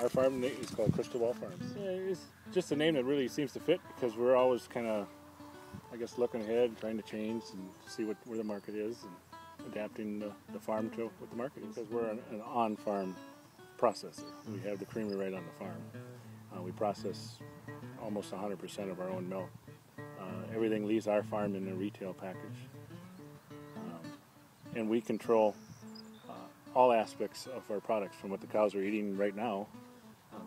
Our farm is called Crystal Ball Farms. Yeah, it's just a name that really seems to fit because we're always kind of, I guess, looking ahead and trying to change and see where the market is and adapting the farm to what the market is. Because we're an on-farm processor. We have the creamery right on the farm. We process almost 100% of our own milk. Everything leaves our farm in a retail package. And we control all aspects of our products, from what the cows are eating right now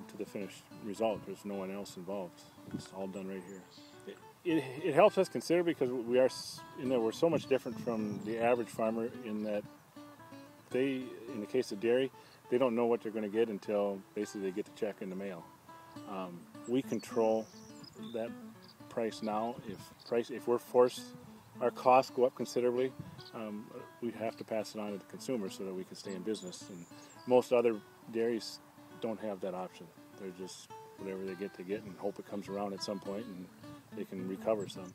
to the finished result. There's no one else involved. It's all done right here. It helps us consider, because we are, we're so much different from the average farmer in that they, in the case of dairy, they don't know what they're going to get until basically they get the check in the mail. We control that price now. If we're forced, our costs go up considerably. We have to pass it on to the consumer so that we can stay in business. And most other dairies don't have that option. They're just whatever they get, and hope it comes around at some point and they can recover some.